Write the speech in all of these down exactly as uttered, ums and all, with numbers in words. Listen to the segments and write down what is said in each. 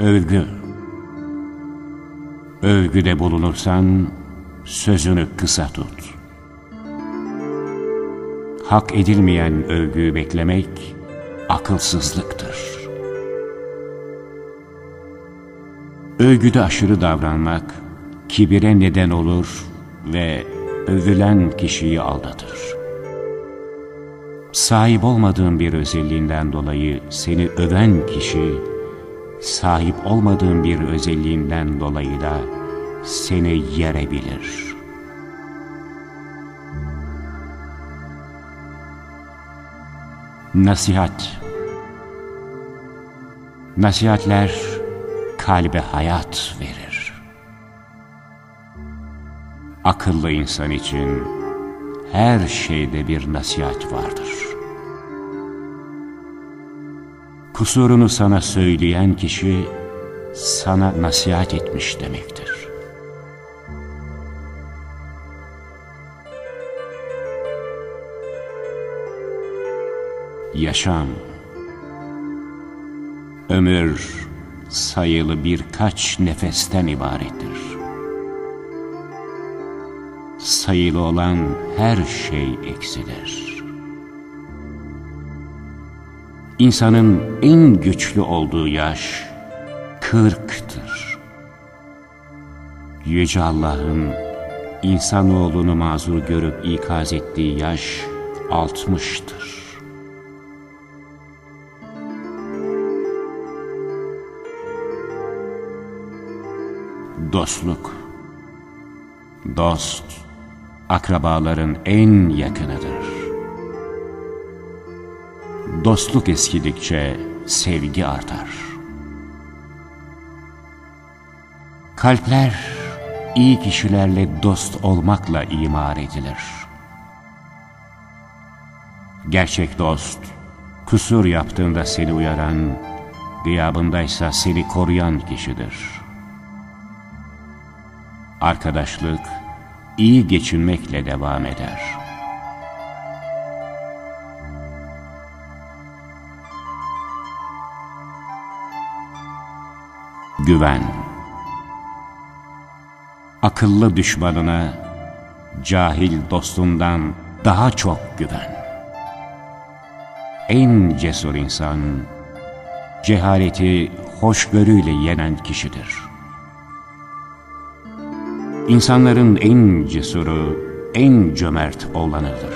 övgü. Övgüde bulunursan sözünü kısa tut. Hak edilmeyen övgüyü beklemek akılsızlıktır. Övgüde aşırı davranmak kibire neden olur ve övülen kişiyi aldatır. Sahip olmadığın bir özelliğinden dolayı seni öven kişi, sahip olmadığın bir özelliğinden dolayı da seni yerebilir. Nasihat. Nasihatler kalbe hayat verir. Akıllı insan için her şeyde bir nasihat vardır. Kusurunu sana söyleyen kişi sana nasihat etmiş demektir. Yaşam. Ömür sayılı birkaç nefesten ibarettir. Sayılı olan her şey eksilir. İnsanın en güçlü olduğu yaş kırktır. Yüce Allah'ın insanoğlunu mazur görüp ikaz ettiği yaş altmıştır. Dostluk. Dost, akrabaların en yakınıdır. Dostluk eskidikçe sevgi artar. Kalpler iyi kişilerle dost olmakla imar edilir. Gerçek dost, kusur yaptığında seni uyaran, gıyabındaysa seni koruyan kişidir. Arkadaşlık, iyi geçinmekle devam eder. Güven. Akıllı düşmanına, cahil dostundan daha çok güven. En cesur insan, cehaleti hoşgörüyle yenen kişidir. İnsanların en cesuru, en cömert olanıdır.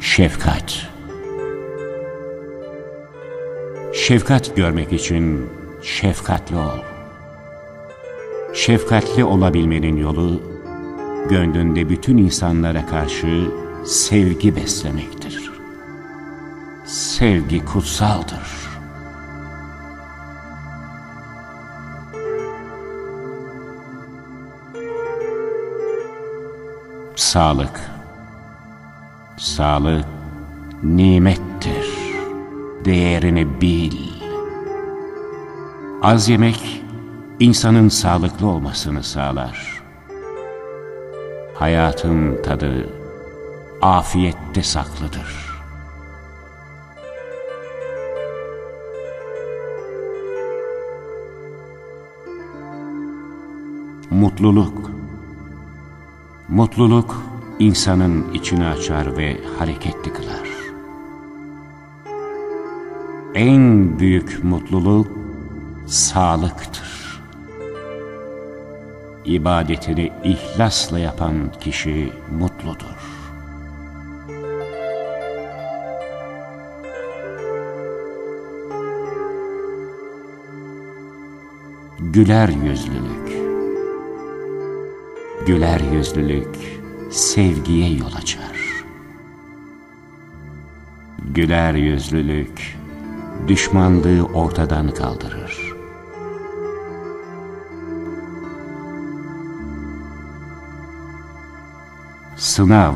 Şefkat. Şefkat görmek için şefkatli ol. Şefkatli olabilmenin yolu, gönlünde bütün insanlara karşı sevgi beslemektir. Sevgi kutsaldır. Sağlık. Sağlık nimettir. Değerini bil. Az yemek insanın sağlıklı olmasını sağlar. Hayatın tadı afiyette saklıdır. Mutluluk. Mutluluk insanın içini açar ve hareketli kılar. En büyük mutluluk sağlıktır. İbadetini ihlasla yapan kişi mutludur. Güler yüzlülük. Güler yüzlülük sevgiye yol açar. Güler yüzlülük düşmanlığı ortadan kaldırır. Sınav.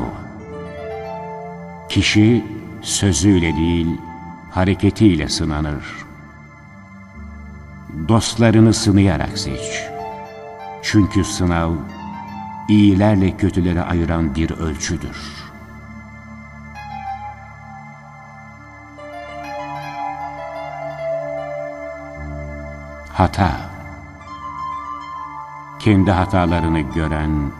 Kişi sözüyle değil, hareketiyle sınanır. Dostlarını sınayarak seç. Çünkü sınav, İyilerle kötüleri ayıran bir ölçüdür. Hata. Kendi hatalarını gören,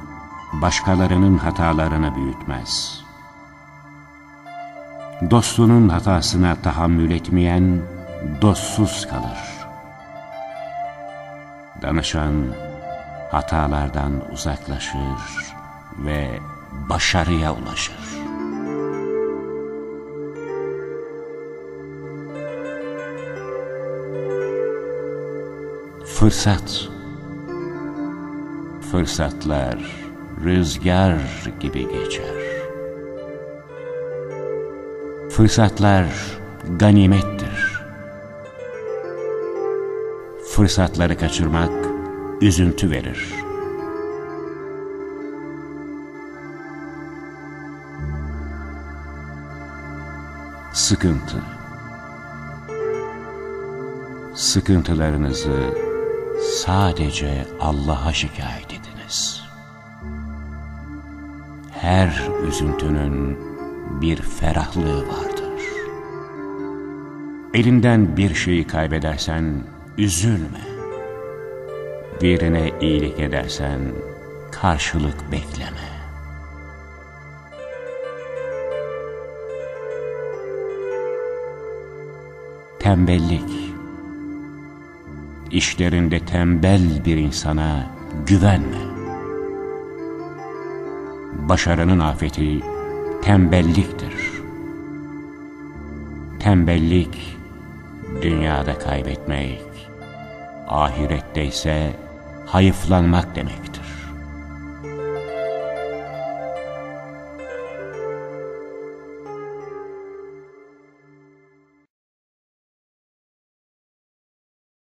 başkalarının hatalarını büyütmez. Dostunun hatasına tahammül etmeyen, dostsuz kalır. Danışan, hatalardan uzaklaşır ve başarıya ulaşır. Fırsat. Fırsatlar rüzgar gibi geçer. Fırsatlar ganimettir. Fırsatları kaçırmak üzüntü verir. Sıkıntı. Sıkıntılarınızı sadece Allah'a şikayet ediniz. Her üzüntünün bir ferahlığı vardır. Elinden bir şeyi kaybedersen üzülme. Birine iyilik edersen karşılık bekleme. Tembellik. İşlerinde tembel bir insana güvenme. Başarının afeti tembelliktir. Tembellik, dünyada kaybetmek, ahirette ise hayıflanmak demektir.